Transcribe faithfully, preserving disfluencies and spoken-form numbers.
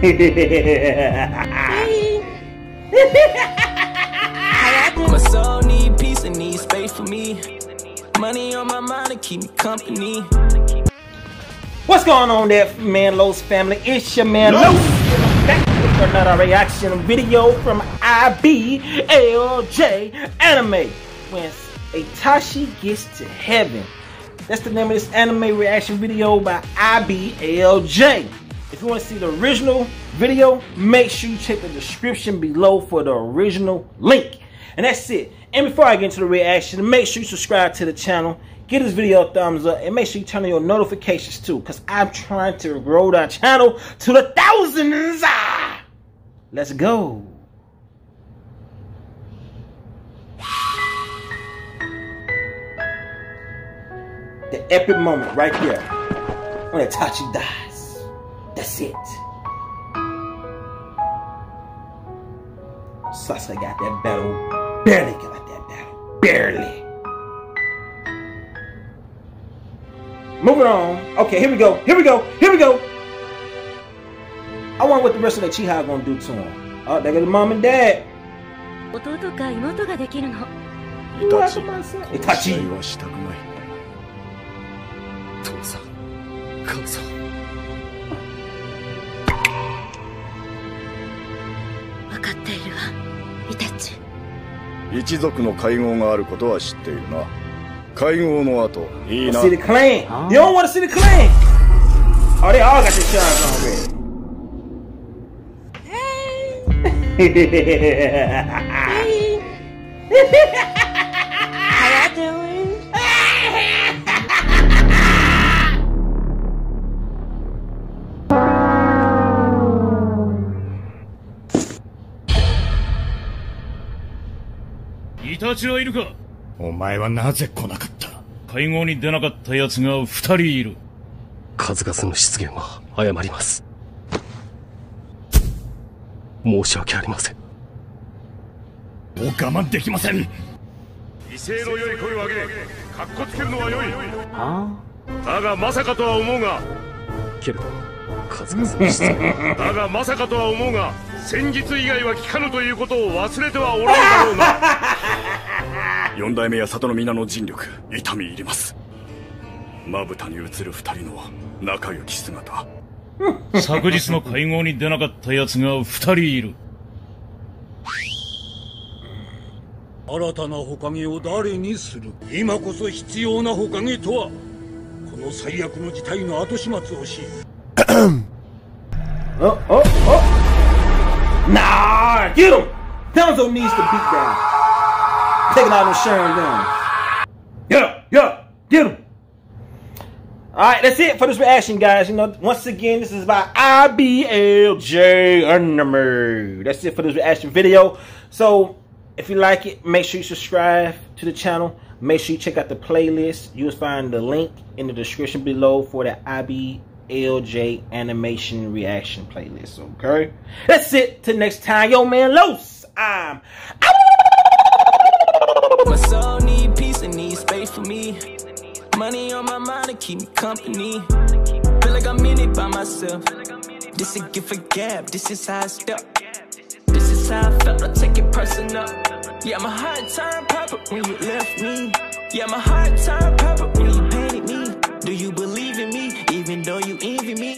My soul need peace and need space for me. Money on my mind to keep me company. What's going on there, man Los family? It's your man Los. Back with another reaction video from I B L J Anime. When Itachi gets to heaven. That's the name of this anime reaction video by I B L J. If you want to see the original video, make sure you check the description below for the original link. And that's it. And before I get into the reaction, make sure you subscribe to the channel, give this video a thumbs up, and make sure you turn on your notifications too, because I'm trying to grow that channel to the thousands. Ah! Let's go. The epic moment right there when Itachi dies. That's it. Sasuke got that battle. Barely got that battle. Barely. Moving on. Okay, here we go. Here we go. Here we go. I wonder what the rest of the Chiha gonna do to him. Oh, they got the mom and dad. Itachi. Itachi. さあ、母さん。分かっているわ、イタチ。一族の会合があることは知っているな。会合の後、いいな。You don't want to see the clan. Oh, they all got their shines on red. Itachiはいるか？お前はなぜ来なかった？会合に出なかった奴が二人いる。数々の失言は謝ります。申し訳ありません。もう我慢できません。威勢の良い声を上げ、カッコつけるのは良い。ああ。だがまさかとは思うが。けれど、数々の失言。だがまさかとは思うが、先日以外は聞かぬということを忘れてはおらんだろうな。四代目や里の皆の尽力、痛み入ります。まぶたに映る二人の仲良き姿。昨日の会合に出なかった奴が二人いる。新たなほかげを誰にする。今こそ必要なほかげとは。この最悪の事態の後始末をし。おおおなあ、get him! Donzo needs to beat down. Taking out on Sharon down. Get him! Get him! Get him! Alright, that's it for this reaction, guys. You know, once again, this is by I B L J Anime. That's it for this reaction video. So, if you like it, make sure you subscribe to the channel. Make sure you check out the playlist. You'll find the link in the description below for the I B L J Animation Reaction Playlist. Okay? That's it. Till next time, yo man Los. I'm out. My soul need peace and need space for me. Money on my mind to keep me company. Feel like I'm in it by myself. This a gift for gab, this is how I step. This is how I felt, I take it personal. Yeah, my hard time pop up when you left me. Yeah, my hard time pop up when you painted me. Do you believe in me, even though you envy me?